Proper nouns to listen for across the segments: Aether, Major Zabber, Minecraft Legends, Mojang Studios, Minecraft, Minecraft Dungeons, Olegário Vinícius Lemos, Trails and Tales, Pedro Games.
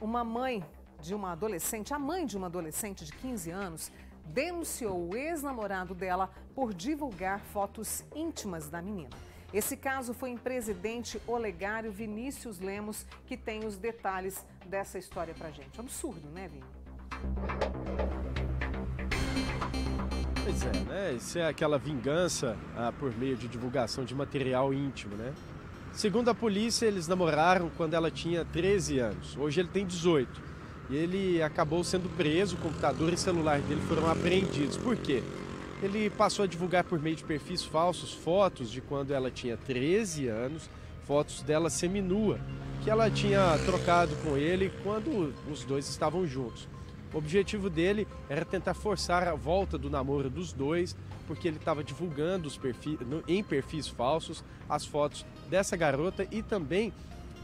Uma mãe de uma adolescente, a mãe de uma adolescente de 15 anos, denunciou o ex-namorado dela por divulgar fotos íntimas da menina. Esse caso foi em Presidente Olegário Vinícius Lemos, que tem os detalhes dessa história pra gente. Absurdo, né, Vini? Pois é, né? Isso é aquela vingança por meio de divulgação de material íntimo, né? Segundo a polícia, eles namoraram quando ela tinha 13 anos. Hoje ele tem 18. E ele acabou sendo preso, o computador e celular dele foram apreendidos. Por quê? Ele passou a divulgar por meio de perfis falsos fotos de quando ela tinha 13 anos, fotos dela seminua, que ela tinha trocado com ele quando os dois estavam juntos. O objetivo dele era tentar forçar a volta do namoro dos dois, porque ele estava divulgando em perfis falsos as fotos dessa garota e também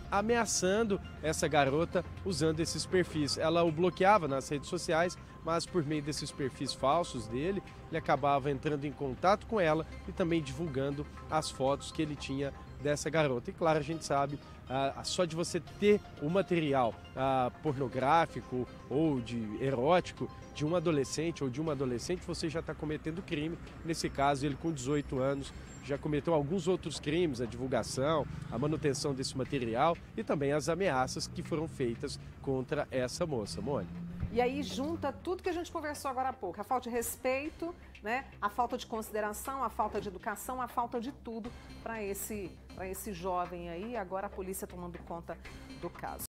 ameaçando essa garota usando esses perfis. Ela o bloqueava nas redes sociais, mas por meio desses perfis falsos dele, ele acabava entrando em contato com ela e também divulgando as fotos que ele tinha dessa garota. E claro, a gente sabe, só de você ter o material pornográfico ou de erótico de um adolescente ou de uma adolescente, você já está cometendo crime. Nesse caso, ele com 18 anos já cometeu alguns outros crimes, a divulgação, a manutenção desse material e também as ameaças que foram feitas contra essa moça, Mônica. E aí junta tudo que a gente conversou agora há pouco, a falta de respeito, né? A falta de consideração, a falta de educação, a falta de tudo para esse jovem aí. Agora a polícia tomando conta do caso.